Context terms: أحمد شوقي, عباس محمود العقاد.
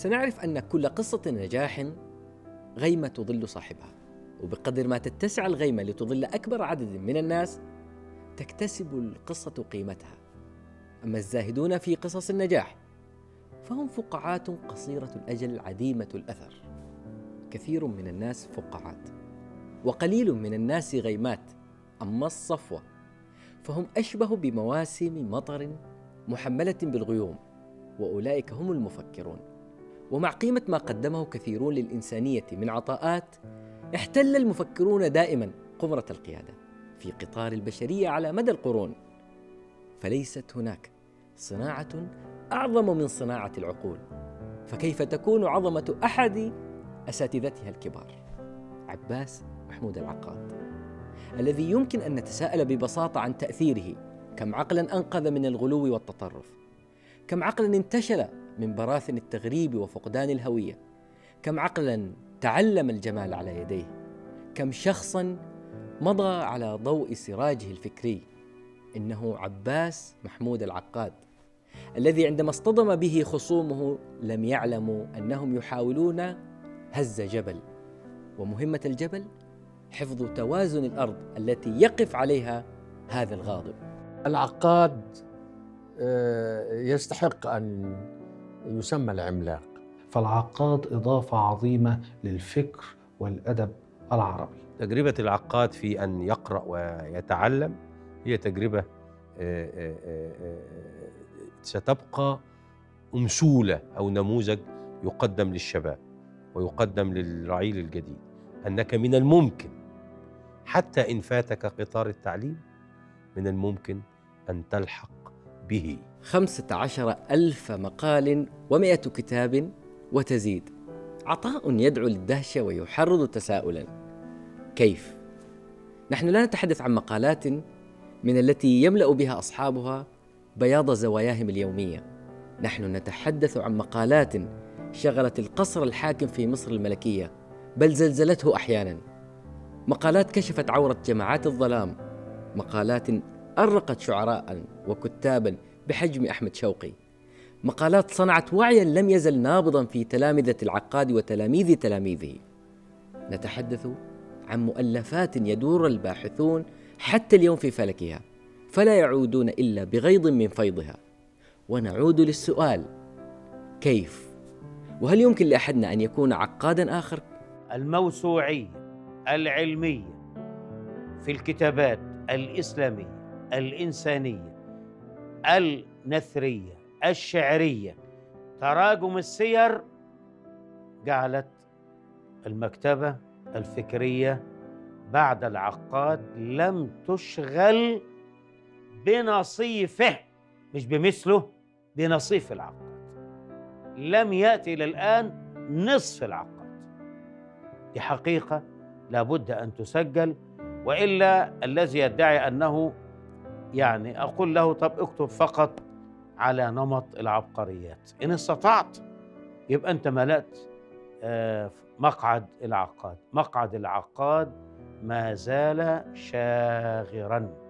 سنعرف أن كل قصة نجاح غيمة تظل صاحبها، وبقدر ما تتسع الغيمة لتظل أكبر عدد من الناس تكتسب القصة قيمتها. أما الزاهدون في قصص النجاح فهم فقاعات قصيرة الأجل عديمة الأثر. كثير من الناس فقاعات، وقليل من الناس غيمات. أما الصفوة فهم أشبه بمواسم مطر محملة بالغيوم، وأولئك هم المفكرون. ومع قيمة ما قدمه كثيرون للإنسانية من عطاءات، احتل المفكرون دائما قمرة القيادة في قطار البشرية على مدى القرون. فليست هناك صناعة أعظم من صناعة العقول، فكيف تكون عظمة أحد أساتذتها الكبار؟ عباس محمود العقاد، الذي يمكن أن نتساءل ببساطة عن تأثيره. كم عقلا أنقذ من الغلو والتطرف، كم عقلا انتشل من براثن التغريب وفقدان الهوية، كم عقلا تعلم الجمال على يديه، كم شخصا مضى على ضوء سراجه الفكري. إنه عباس محمود العقاد، الذي عندما اصطدم به خصومه لم يعلموا أنهم يحاولون هز جبل، ومهمة الجبل حفظ توازن الأرض التي يقف عليها هذا الغاضب. العقاد يستحق أن يسمى العملاق، فالعقاد إضافة عظيمة للفكر والأدب العربي. تجربة العقاد في أن يقرأ ويتعلم هي تجربة ستبقى أمثلة أو نموذج يقدم للشباب ويقدم للرعيل الجديد، أنك من الممكن حتى إن فاتك قطار التعليم من الممكن أن تلحق به. 15,000 مقال و100 كتاب وتزيد، عطاء يدعو للدهشة ويحرض تساؤلا: كيف؟ نحن لا نتحدث عن مقالات من التي يملأ بها أصحابها بياض زواياهم اليومية، نحن نتحدث عن مقالات شغلت القصر الحاكم في مصر الملكية بل زلزلته أحيانا، مقالات كشفت عورة جماعات الظلام، مقالات أرقت شعراء وكتابا بحجم أحمد شوقي، مقالات صنعت وعيا لم يزل نابضا في تلامذة العقاد وتلاميذ تلاميذه. نتحدث عن مؤلفات يدور الباحثون حتى اليوم في فلكها فلا يعودون إلا بغيض من فيضها. ونعود للسؤال: كيف؟ وهل يمكن لأحدنا أن يكون عقادا آخر؟ الموسوعية العلمية في الكتابات الإسلامية الإنسانية النثرية الشعرية، تراجم السير جعلت المكتبة الفكرية بعد العقاد لم تشغل بنصيفه، مش بمثله، بنصيف العقاد. لم يأتي إلى الآن نصف العقاد، دي حقيقة لابد أن تسجل، وإلا الذي يدعي أنه يعني أقول له طب اكتب فقط على نمط العبقريات، إن استطعت يبقى أنت ملأت مقعد العقاد. مقعد العقاد ما زال شاغراً.